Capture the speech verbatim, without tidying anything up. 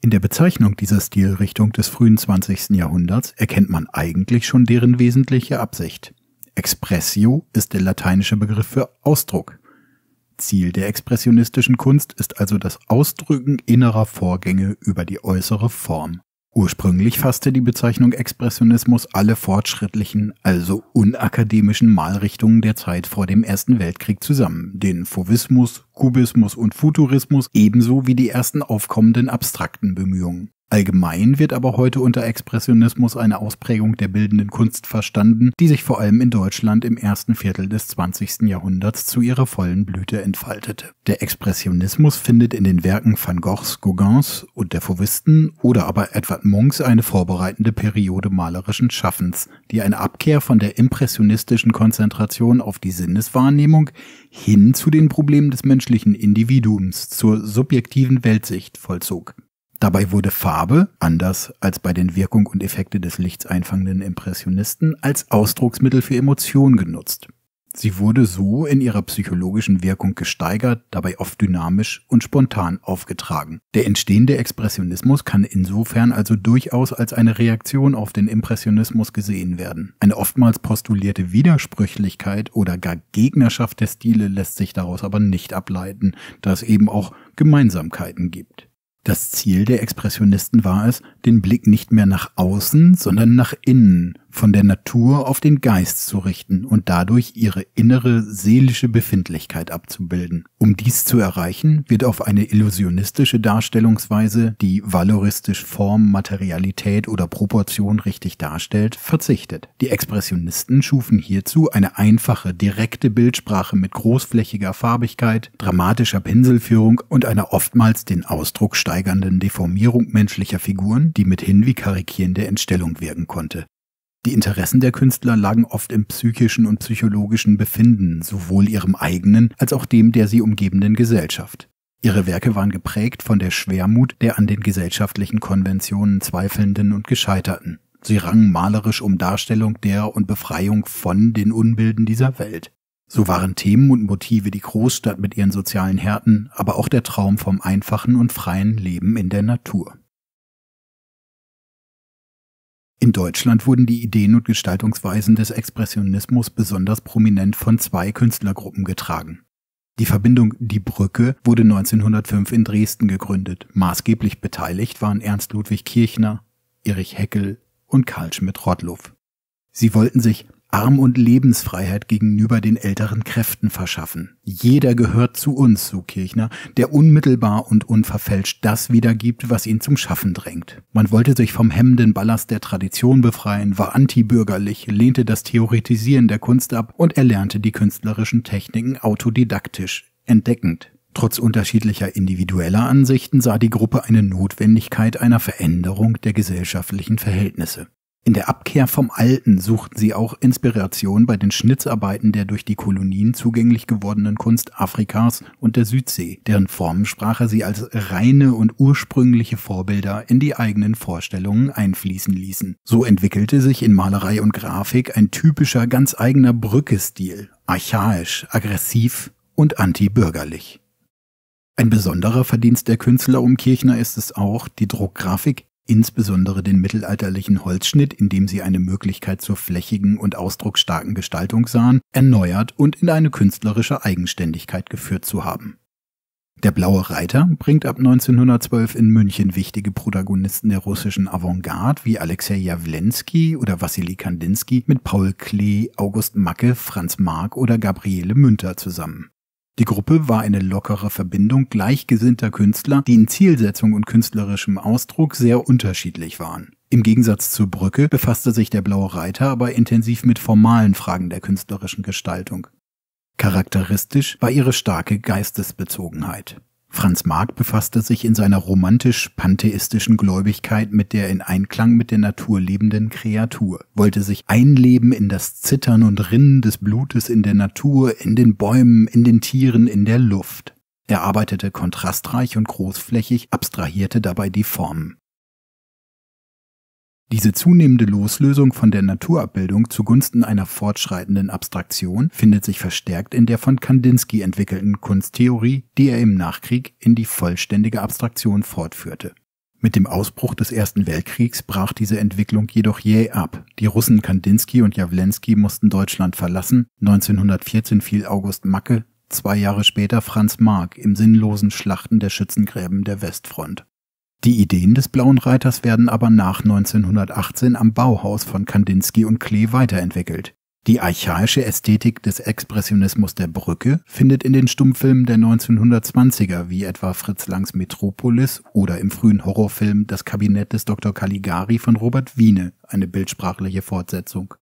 In der Bezeichnung dieser Stilrichtung des frühen zwanzigsten Jahrhunderts erkennt man eigentlich schon deren wesentliche Absicht. Expressio ist der lateinische Begriff für Ausdruck. Ziel der expressionistischen Kunst ist also das Ausdrücken innerer Vorgänge über die äußere Form. Ursprünglich fasste die Bezeichnung Expressionismus alle fortschrittlichen, also unakademischen Malrichtungen der Zeit vor dem Ersten Weltkrieg zusammen, den Fauvismus, Kubismus und Futurismus ebenso wie die ersten aufkommenden abstrakten Bemühungen. Allgemein wird aber heute unter Expressionismus eine Ausprägung der bildenden Kunst verstanden, die sich vor allem in Deutschland im ersten Viertel des zwanzigsten Jahrhunderts zu ihrer vollen Blüte entfaltete. Der Expressionismus findet in den Werken Van Goghs, Gauguins und der Fauvisten oder aber Edvard Munchs eine vorbereitende Periode malerischen Schaffens, die eine Abkehr von der impressionistischen Konzentration auf die Sinneswahrnehmung hin zu den Problemen des menschlichen Individuums, zur subjektiven Weltsicht vollzog. Dabei wurde Farbe, anders als bei den Wirkung und Effekte des Lichts einfangenden Impressionisten, als Ausdrucksmittel für Emotionen genutzt. Sie wurde so in ihrer psychologischen Wirkung gesteigert, dabei oft dynamisch und spontan aufgetragen. Der entstehende Expressionismus kann insofern also durchaus als eine Reaktion auf den Impressionismus gesehen werden. Eine oftmals postulierte Widersprüchlichkeit oder gar Gegnerschaft der Stile lässt sich daraus aber nicht ableiten, da es eben auch Gemeinsamkeiten gibt. Das Ziel der Expressionisten war es, den Blick nicht mehr nach außen, sondern nach innen, von der Natur auf den Geist zu richten und dadurch ihre innere seelische Befindlichkeit abzubilden. Um dies zu erreichen, wird auf eine illusionistische Darstellungsweise, die valoristisch Form, Materialität oder Proportion richtig darstellt, verzichtet. Die Expressionisten schufen hierzu eine einfache, direkte Bildsprache mit großflächiger Farbigkeit, dramatischer Pinselführung und einer oftmals den Ausdruck steigernden Deformierung menschlicher Figuren, die mithin wie karikierende Entstellung wirken konnte. Die Interessen der Künstler lagen oft im psychischen und psychologischen Befinden, sowohl ihrem eigenen als auch dem der sie umgebenden Gesellschaft. Ihre Werke waren geprägt von der Schwermut der an den gesellschaftlichen Konventionen zweifelnden und Gescheiterten. Sie rangen malerisch um Darstellung der und Befreiung von den Unbilden dieser Welt. So waren Themen und Motive die Großstadt mit ihren sozialen Härten, aber auch der Traum vom einfachen und freien Leben in der Natur. In Deutschland wurden die Ideen und Gestaltungsweisen des Expressionismus besonders prominent von zwei Künstlergruppen getragen. Die Verbindung Die Brücke wurde neunzehnhundertfünf in Dresden gegründet. Maßgeblich beteiligt waren Ernst Ludwig Kirchner, Erich Heckel und Karl Schmidt-Rottluff. Sie wollten sich Arm- und Lebensfreiheit gegenüber den älteren Kräften verschaffen. Jeder gehört zu uns, so Kirchner, der unmittelbar und unverfälscht das wiedergibt, was ihn zum Schaffen drängt. Man wollte sich vom hemmenden Ballast der Tradition befreien, war antibürgerlich, lehnte das Theoretisieren der Kunst ab und erlernte die künstlerischen Techniken autodidaktisch, entdeckend. Trotz unterschiedlicher individueller Ansichten sah die Gruppe eine Notwendigkeit einer Veränderung der gesellschaftlichen Verhältnisse. In der Abkehr vom Alten suchten sie auch Inspiration bei den Schnitzarbeiten der durch die Kolonien zugänglich gewordenen Kunst Afrikas und der Südsee, deren Formensprache sie als reine und ursprüngliche Vorbilder in die eigenen Vorstellungen einfließen ließen. So entwickelte sich in Malerei und Grafik ein typischer, ganz eigener Brücke-Stil, archaisch, aggressiv und antibürgerlich. Ein besonderer Verdienst der Künstler um Kirchner ist es auch, die Druckgrafik, insbesondere den mittelalterlichen Holzschnitt, in dem sie eine Möglichkeit zur flächigen und ausdrucksstarken Gestaltung sahen, erneuert und in eine künstlerische Eigenständigkeit geführt zu haben. Der Blaue Reiter bringt ab neunzehnhundertzwölf in München wichtige Protagonisten der russischen Avantgarde wie Alexej von Jawlensky oder Wassili Kandinsky mit Paul Klee, August Macke, Franz Marc oder Gabriele Münter zusammen. Die Gruppe war eine lockere Verbindung gleichgesinnter Künstler, die in Zielsetzung und künstlerischem Ausdruck sehr unterschiedlich waren. Im Gegensatz zur Brücke befasste sich der Blaue Reiter aber intensiv mit formalen Fragen der künstlerischen Gestaltung. Charakteristisch war ihre starke Geistesbezogenheit. Franz Marc befasste sich in seiner romantisch-pantheistischen Gläubigkeit mit der in Einklang mit der Natur lebenden Kreatur, wollte sich einleben in das Zittern und Rinnen des Blutes in der Natur, in den Bäumen, in den Tieren, in der Luft. Er arbeitete kontrastreich und großflächig, abstrahierte dabei die Formen. Diese zunehmende Loslösung von der Naturabbildung zugunsten einer fortschreitenden Abstraktion findet sich verstärkt in der von Kandinsky entwickelten Kunsttheorie, die er im Nachkrieg in die vollständige Abstraktion fortführte. Mit dem Ausbruch des Ersten Weltkriegs brach diese Entwicklung jedoch jäh ab. Die Russen Kandinsky und Jawlensky mussten Deutschland verlassen. neunzehnhundertvierzehn fiel August Macke, zwei Jahre später Franz Marc im sinnlosen Schlachten der Schützengräben der Westfront. Die Ideen des Blauen Reiters werden aber nach neunzehnhundertachtzehn am Bauhaus von Kandinsky und Klee weiterentwickelt. Die archaische Ästhetik des Expressionismus der Brücke findet in den Stummfilmen der neunzehnhundertzwanziger wie etwa Fritz Langs Metropolis oder im frühen Horrorfilm Das Kabinett des Doktor Caligari von Robert Wiene eine bildsprachliche Fortsetzung.